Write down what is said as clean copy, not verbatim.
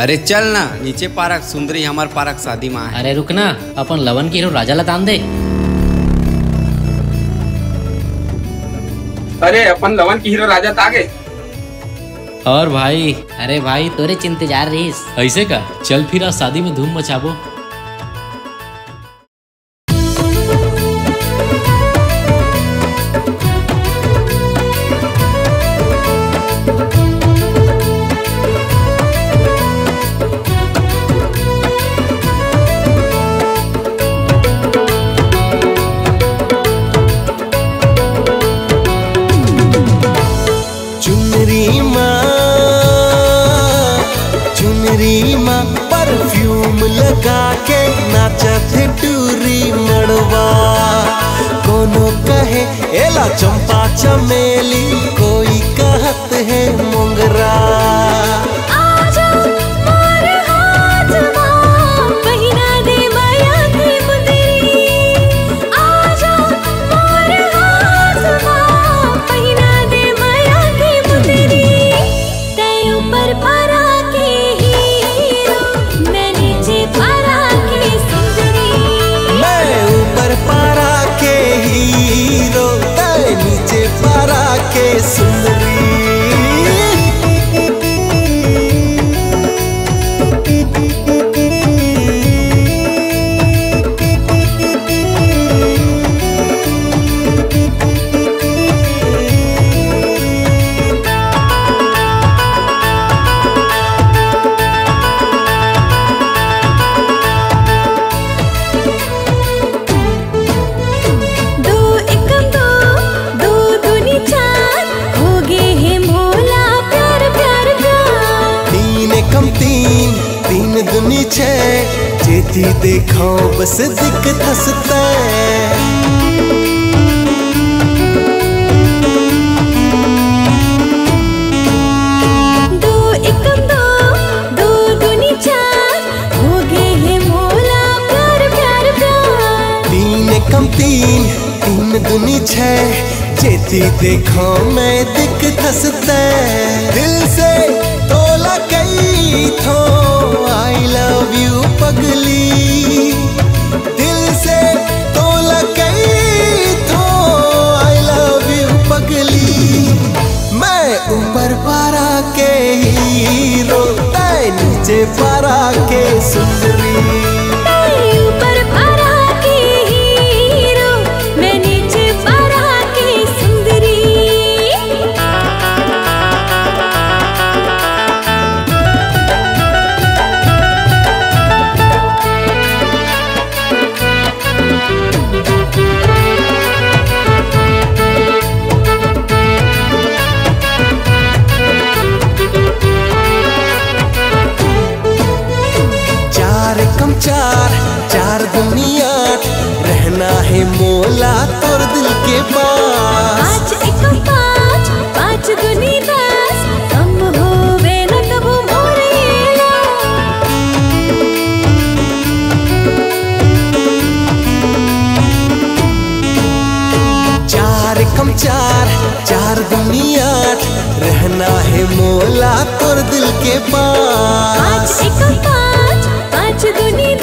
अरे चल ना नीचे पारक, सुंदरी हमार पारक शादी माँ। अरे रुकना, अपन लवन के हीरो राजा ला तान दे। अरे अपन लवन के हीरो राजा तागे। और भाई, अरे भाई तोरे चिंता जा रही ऐसे का, चल फिर आज शादी में धूम मचाबो। परफ्यूम लगा के नाचत टूरी मड़वा, कोनो कहे एला चंपा चमेली, कोई कहत है मुंगरा। आजा मोर हाथ मां पहिना दे माया की मुंदरी, आजा मोर हाथ मां पहिना दे माया की मुंदरी। तै ऊपर पारा जेती देखो बस दिख धसता, दो एक दो दो दूनी चार हो गए हैं मोला प्यार प्यार प्यार। तीन एकम तीन तीन दूनी छह, जेती देखो मैं दिख धसता, दिल से तोला कई थो आई लव यू पगली, दिल से तोला कई तो आई लव यू पगली। मैं ऊपर पारा के हीरो, तै नीचे पारा के सुंदरी। ऊपर पारा के हीरो, मैं नीचे पारा के सुंदरी। चार चार दुनिया रहना है मोला तोर दिल के पास, पाँच एकम पाँच पाँच दुनी दस, कम होवे न कबू मोर ये लाल। चार एकम चार चार दुनिया रहना है मोला तोर दिल के पास, पाँच एकम पाँच पाँच दुनी।